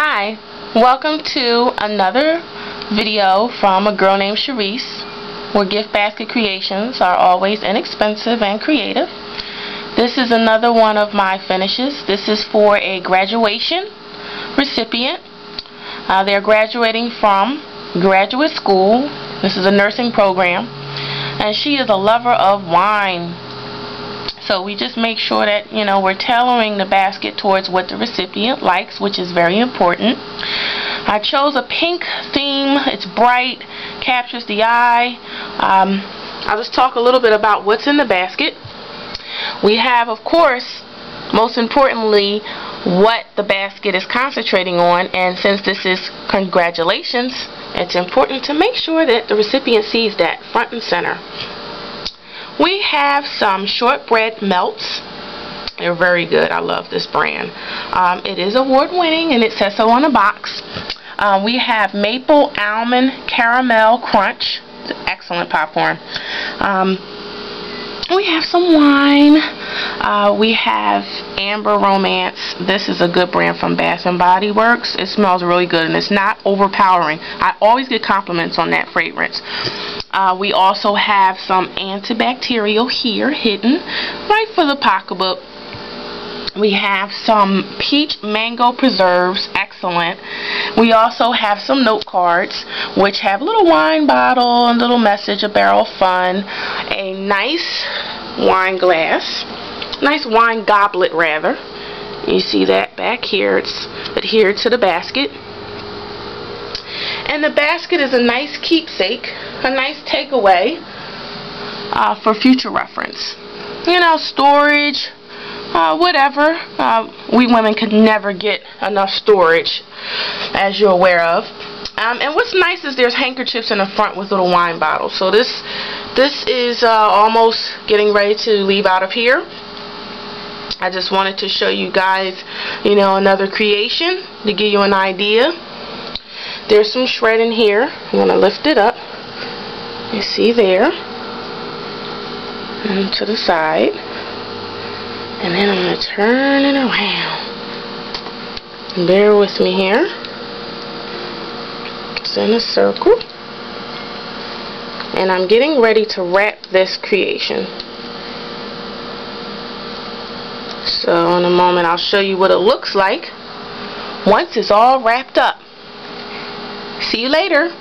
Hi, welcome to another video from a girl named Charice, where gift basket creations are always inexpensive and creative. This is another one of my finishes. This is for a graduation recipient. They're graduating from graduate school. This is a nursing program, and she is a lover of wine. So we just make sure that, you know, we're tailoring the basket towards what the recipient likes, which is very important. I chose a pink theme. It's bright, captures the eye. I'll just talk a little bit about what's in the basket. We have, of course, most importantly, what the basket is concentrating on, and since this is congratulations, it's important to make sure that the recipient sees that front and center. We have some shortbread melts. They're very good. I love this brand. It is award-winning, and it says so on the box. We have maple almond caramel crunch. It's an excellent popcorn. We have some wine. We have Amber Romance. This is a good brand from Bath and Body Works. It smells really good, and it's not overpowering. I always get compliments on that fragrance. We also have some antibacterial here hidden right for the pocketbook. We have some peach mango preserves, excellent. We also have some note cards which have a little wine bottle, a little message, a barrel of fun, a nice wine glass, nice wine goblet rather. You see that back here, it's adhered to the basket. And the basket is a nice keepsake, a nice takeaway for future reference. You know, storage, whatever. We women could never get enough storage, as you're aware of. And what's nice is there's handkerchiefs in the front with little wine bottles. So this is almost getting ready to leave out of here. I just wanted to show you guys, you know, another creation to give you an idea. There's some shred in here. I'm going to lift it up. You see there. And to the side. And then I'm going to turn it around. Bear with me here. It's in a circle. And I'm getting ready to wrap this creation. So in a moment I'll show you what it looks like once it's all wrapped up. See you later.